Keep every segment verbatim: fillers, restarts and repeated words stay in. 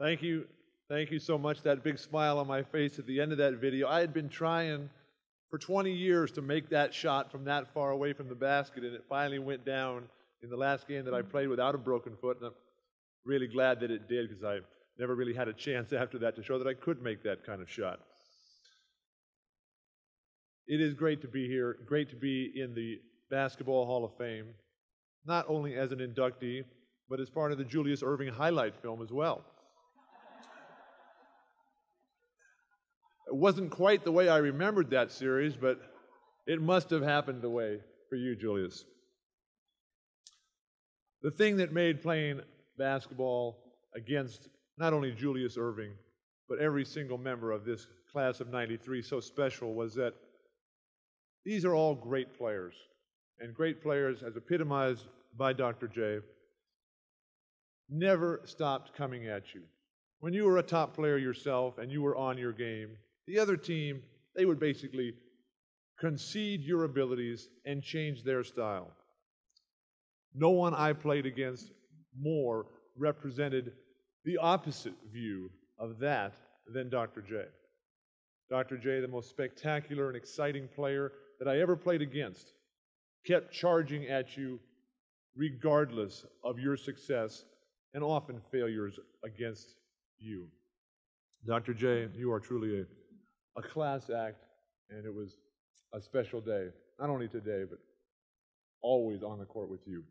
Thank you. Thank you so much. That big smile on my face at the end of that video. I had been trying for twenty years to make that shot from that far away from the basket, and it finally went down in the last game that I played without a broken foot, and I'm really glad that it did because I never really had a chance after that to show that I could make that kind of shot. It is great to be here, great to be in the Basketball Hall of Fame, not only as an inductee, but as part of the Julius Erving highlight film as well. It wasn't quite the way I remembered that series, but it must have happened the way for you, Julius. The thing that made playing basketball against not only Julius Erving, but every single member of this class of ninety-three so special was that these are all great players, and great players, as epitomized by Doctor J, never stopped coming at you. When you were a top player yourself and you were on your game, the other team, they would basically concede your abilities and change their style. No one I played against more represented the opposite view of that than Doctor J. Doctor J, the most spectacular and exciting player that I ever played against, kept charging at you regardless of your success and often failures against you. Doctor J, you are truly a, a class act, and it was a special day, not only today, but always on the court with you.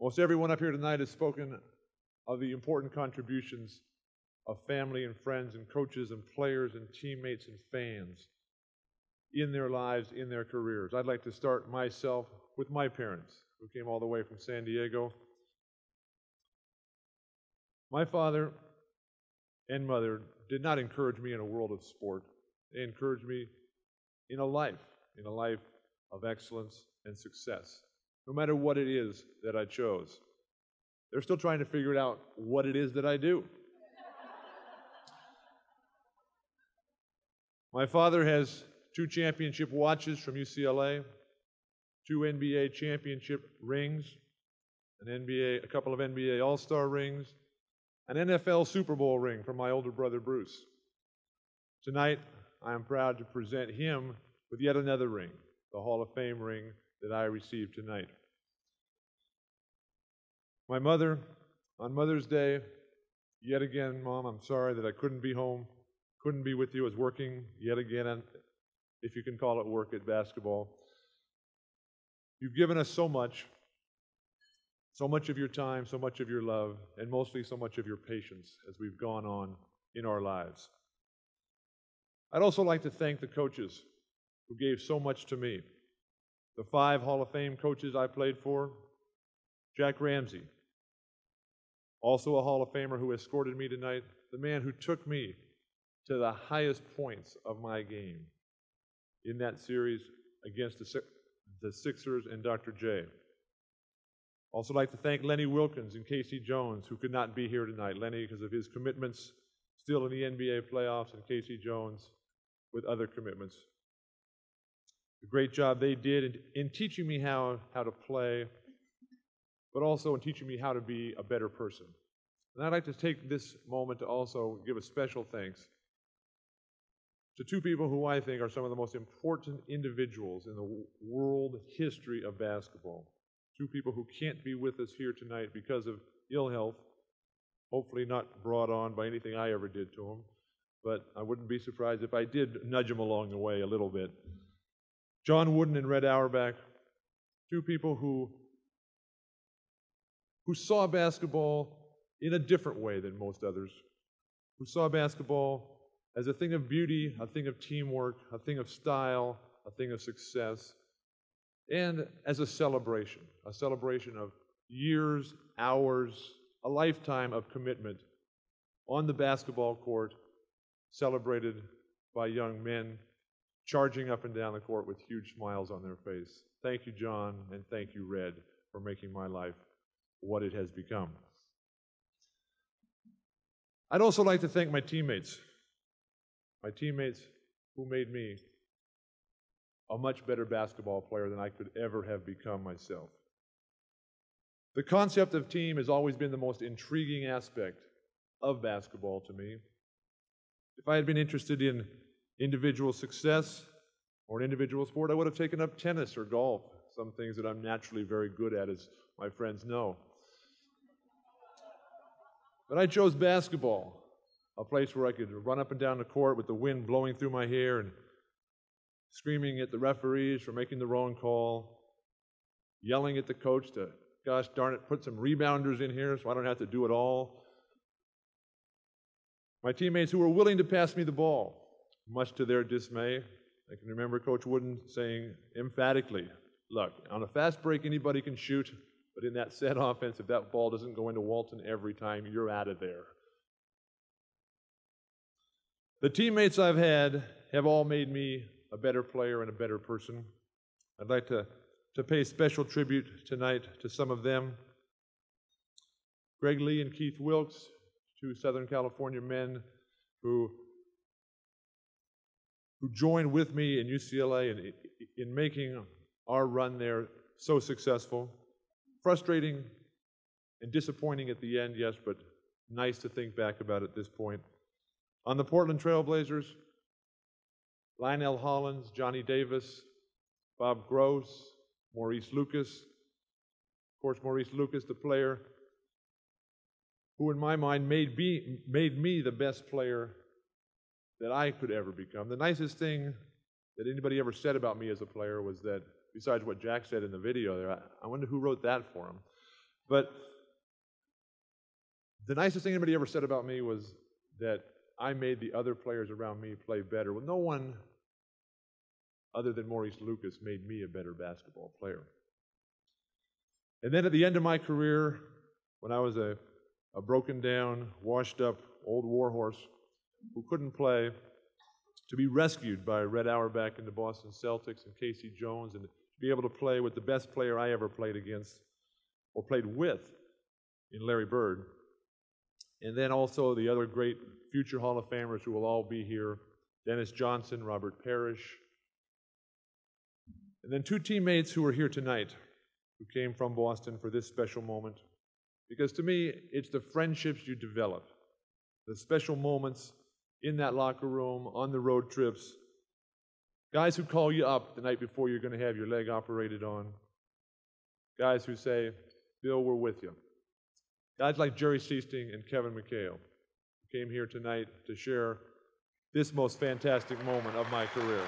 Most everyone up here tonight has spoken of the important contributions of family and friends and coaches and players and teammates and fans in their lives, in their careers. I'd like to start myself with my parents, who came all the way from San Diego. My father and mother did not encourage me in a world of sport. They encouraged me in a life, in a life of excellence and success, no matter what it is that I chose. They're still trying to figure it out what it is that I do. My father has two championship watches from U C L A, two N B A championship rings, an N B A, a couple of N B A All-Star rings, an N F L Super Bowl ring from my older brother Bruce. Tonight, I am proud to present him with yet another ring, the Hall of Fame ring that I received tonight. My mother, on Mother's Day, yet again, Mom, I'm sorry that I couldn't be home, couldn't be with you. I was working yet again, if you can call it work, at basketball. You've given us so much, so much of your time, so much of your love, and mostly so much of your patience as we've gone on in our lives. I'd also like to thank the coaches who gave so much to me. The five Hall of Fame coaches I played for, Jack Ramsey, also a Hall of Famer who escorted me tonight, the man who took me to the highest points of my game in that series against the, the Sixers and Doctor J. Also like to thank Lenny Wilkins and K C Jones, who could not be here tonight. Lenny because of his commitments still in the N B A playoffs, and K C Jones with other commitments. The great job they did in, in teaching me how, how to play, but also in teaching me how to be a better person. And I'd like to take this moment to also give a special thanks to two people who I think are some of the most important individuals in the world history of basketball. Two people who can't be with us here tonight because of ill health, hopefully not brought on by anything I ever did to them, but I wouldn't be surprised if I did nudge them along the way a little bit. John Wooden and Red Auerbach, two people who, who saw basketball in a different way than most others, who saw basketball as a thing of beauty, a thing of teamwork, a thing of style, a thing of success, and as a celebration, a celebration of years, hours, a lifetime of commitment on the basketball court, celebrated by young men charging up and down the court with huge smiles on their face. Thank you, John, and thank you, Red, for making my life what it has become. I'd also like to thank my teammates, my teammates who made me a much better basketball player than I could ever have become myself. The concept of team has always been the most intriguing aspect of basketball to me. If I had been interested in individual success or an individual sport, I would have taken up tennis or golf, some things that I'm naturally very good at, as my friends know. But I chose basketball, a place where I could run up and down the court with the wind blowing through my hair and screaming at the referees for making the wrong call, yelling at the coach to, gosh darn it, put some rebounders in here so I don't have to do it all. My teammates who were willing to pass me the ball, much to their dismay. I can remember Coach Wooden saying emphatically, look, on a fast break anybody can shoot, but in that set offense, if that ball doesn't go into Walton every time, you're out of there. The teammates I've had have all made me a better player and a better person. I'd like to, to pay special tribute tonight to some of them. Greg Lee and Keith Wilkes, two Southern California men who, who joined with me in U C L A in, in making our run there so successful. Frustrating and disappointing at the end, yes, but nice to think back about at this point. On the Portland Trailblazers, Lionel Hollins, Johnny Davis, Bob Gross, Maurice Lucas. Of course, Maurice Lucas, the player who in my mind made me, made me the best player that I could ever become. The nicest thing that anybody ever said about me as a player was that, besides what Jack said in the video there, I, I wonder who wrote that for him. But the nicest thing anybody ever said about me was that I made the other players around me play better. Well, no one other than Maurice Lucas made me a better basketball player. And then at the end of my career, when I was a, a broken down, washed up old warhorse who couldn't play, to be rescued by Red Auerbach and the Boston Celtics and K C Jones, and be able to play with the best player I ever played against or played with in Larry Bird, and then also the other great future Hall of Famers who will all be here, Dennis Johnson, Robert Parrish, and then two teammates who are here tonight who came from Boston for this special moment, because to me it's the friendships you develop, the special moments in that locker room, on the road trips, guys who call you up the night before you're going to have your leg operated on, guys who say, Bill, we're with you. Guys like Jerry Sisk and Kevin McHale, who came here tonight to share this most fantastic moment of my career.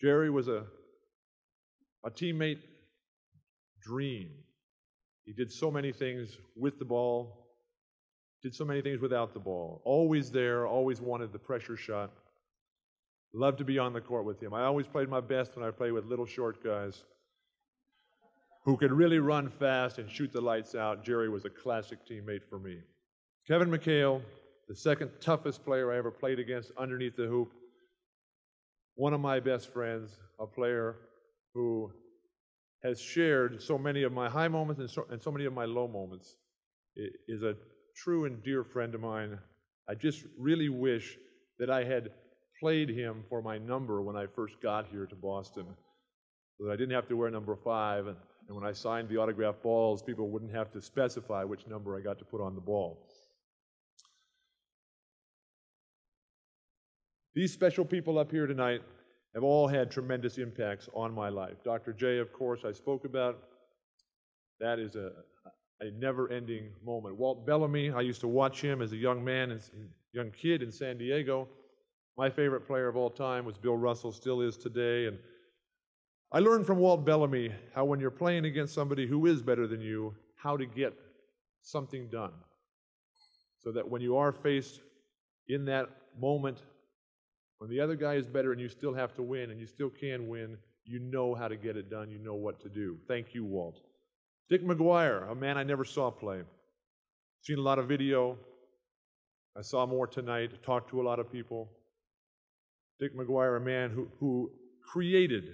Jerry was a, a teammate dream. He did so many things with the ball, did so many things without the ball. Always there, always wanted the pressure shot. Loved to be on the court with him. I always played my best when I played with little short guys who could really run fast and shoot the lights out. Jerry was a classic teammate for me. Kevin McHale, the second toughest player I ever played against underneath the hoop. One of my best friends, a player who has shared so many of my high moments and so, and so many of my low moments, it is a true and dear friend of mine. I just really wish that I had played him for my number when I first got here to Boston, so that I didn't have to wear number five, and, and when I signed the autographed balls, people wouldn't have to specify which number I got to put on the ball. These special people up here tonight have all had tremendous impacts on my life. Doctor J, of course, I spoke about. That is a, a never-ending moment. Walt Bellamy, I used to watch him as a young man, as a young kid in San Diego. My favorite player of all time was Bill Russell, still is today. And I learned from Walt Bellamy how when you're playing against somebody who is better than you, how to get something done. So that when you are faced in that moment, when the other guy is better and you still have to win, and you still can win, you know how to get it done, you know what to do. Thank you, Walt. Dick McGuire, a man I never saw play. Seen a lot of video. I saw more tonight, talked to a lot of people. Dick McGuire, a man who, who created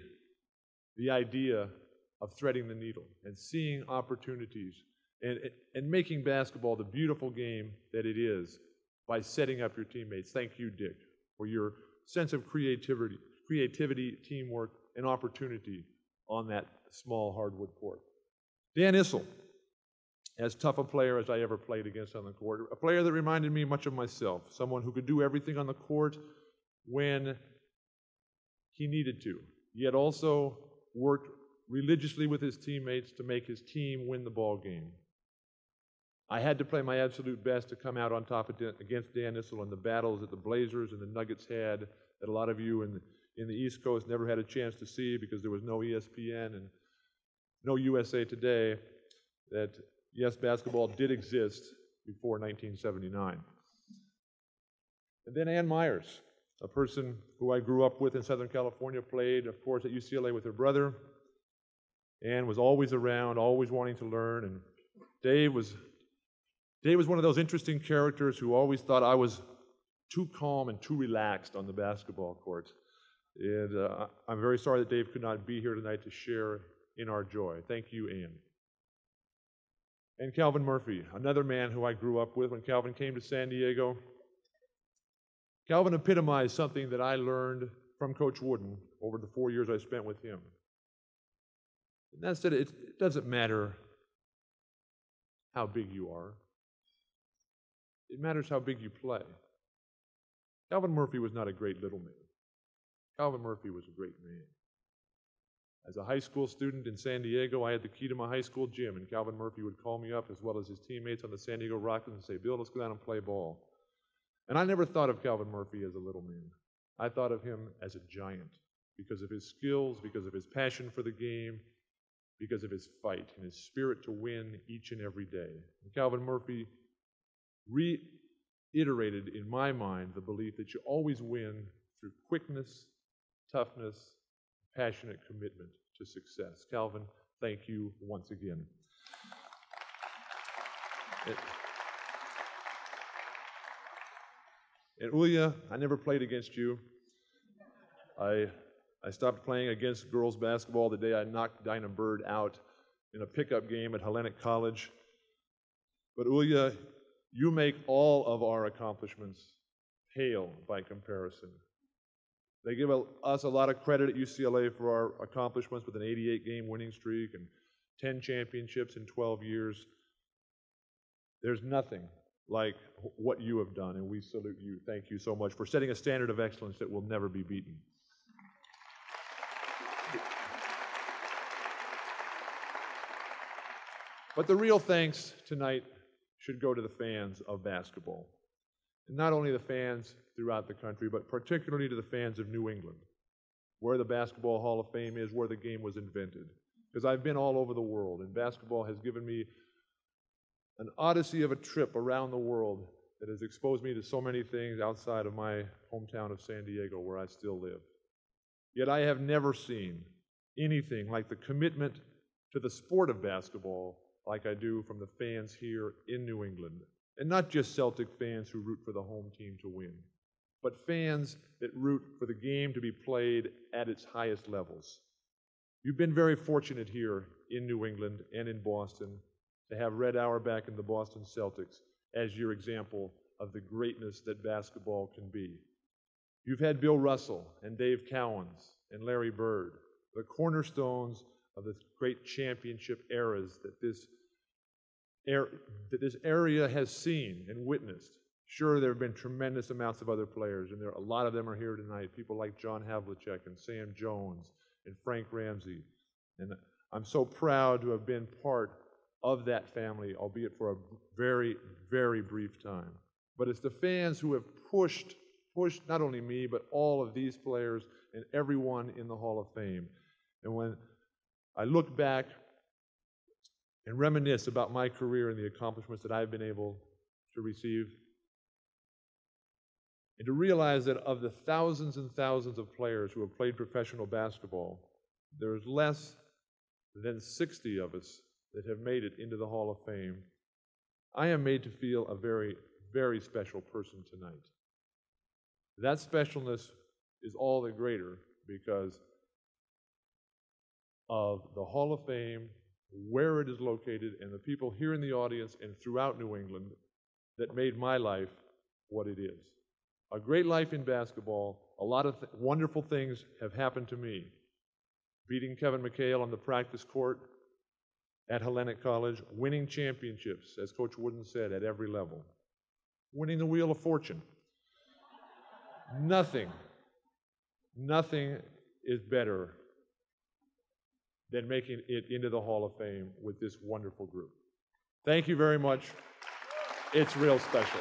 the idea of threading the needle and seeing opportunities and, and making basketball the beautiful game that it is by setting up your teammates. Thank you, Dick, for your sense of creativity, creativity, teamwork, and opportunity on that small hardwood court. Dan Issel, as tough a player as I ever played against on the court, a player that reminded me much of myself, someone who could do everything on the court when he needed to, yet also worked religiously with his teammates to make his team win the ball game. I had to play my absolute best to come out on top against Dan Issel in the battles that the Blazers and the Nuggets had, that a lot of you in the, in the East Coast never had a chance to see because there was no E S P N and no U S A Today, that yes, basketball did exist before nineteen seventy-nine. And then Ann Myers, a person who I grew up with in Southern California, played, of course, at U C L A with her brother, and was always around, always wanting to learn. And Dave was, Dave was one of those interesting characters who always thought I was too calm and too relaxed on the basketball court. And uh, I'm very sorry that Dave could not be here tonight to share in our joy. Thank you, Ann. And Calvin Murphy, another man who I grew up with when Calvin came to San Diego. Calvin epitomized something that I learned from Coach Wooden over the four years I spent with him. And that's that it, it doesn't matter how big you are. It matters how big you play. Calvin Murphy was not a great little man. Calvin Murphy was a great man. As a high school student in San Diego, I had the key to my high school gym, and Calvin Murphy would call me up as well as his teammates on the San Diego Rockets and say, Bill, let's go down and play ball. And I never thought of Calvin Murphy as a little man. I thought of him as a giant because of his skills, because of his passion for the game, because of his fight and his spirit to win each and every day. And Calvin Murphy reiterated in my mind the belief that you always win through quickness, toughness, passionate commitment to success. Calvin, thank you once again. It, and Ulia, I never played against you. I, I stopped playing against girls basketball the day I knocked Dinah Bird out in a pickup game at Hellenic College. But Ulia, you make all of our accomplishments pale by comparison. They give us a lot of credit at U C L A for our accomplishments with an eighty-eight game winning streak and ten championships in twelve years. There's nothing like what you have done, and we salute you. Thank you so much for setting a standard of excellence that will never be beaten. But the real thanks tonight should go to the fans of basketball. Not only the fans throughout the country, but particularly to the fans of New England, where the Basketball Hall of Fame is, where the game was invented. Because I've been all over the world, and basketball has given me an odyssey of a trip around the world that has exposed me to so many things outside of my hometown of San Diego, where I still live. Yet I have never seen anything like the commitment to the sport of basketball like I do from the fans here in New England. And not just Celtic fans who root for the home team to win, but fans that root for the game to be played at its highest levels. You've been very fortunate here in New England and in Boston to have Red Auerbach and the Boston Celtics as your example of the greatness that basketball can be. You've had Bill Russell and Dave Cowens and Larry Bird, the cornerstones of the great championship eras that this that this area has seen and witnessed. Sure, there have been tremendous amounts of other players, and there, a lot of them are here tonight, people like John Havlicek and Sam Jones and Frank Ramsey. And I'm so proud to have been part of that family, albeit for a very, very brief time. But it's the fans who have pushed, pushed not only me, but all of these players and everyone in the Hall of Fame. And when I look back and reminisce about my career and the accomplishments that I've been able to receive, and to realize that of the thousands and thousands of players who have played professional basketball, there's less than sixty of us that have made it into the Hall of Fame. I am made to feel a very, very special person tonight. That specialness is all the greater because of the Hall of Fame where it is located, and the people here in the audience and throughout New England that made my life what it is. A great life in basketball. A lot of th- wonderful things have happened to me. Beating Kevin McHale on the practice court at Hellenic College, winning championships, as Coach Wooden said, at every level. Winning the Wheel of Fortune. Nothing, nothing is better than making it into the Hall of Fame with this wonderful group. Thank you very much. It's real special.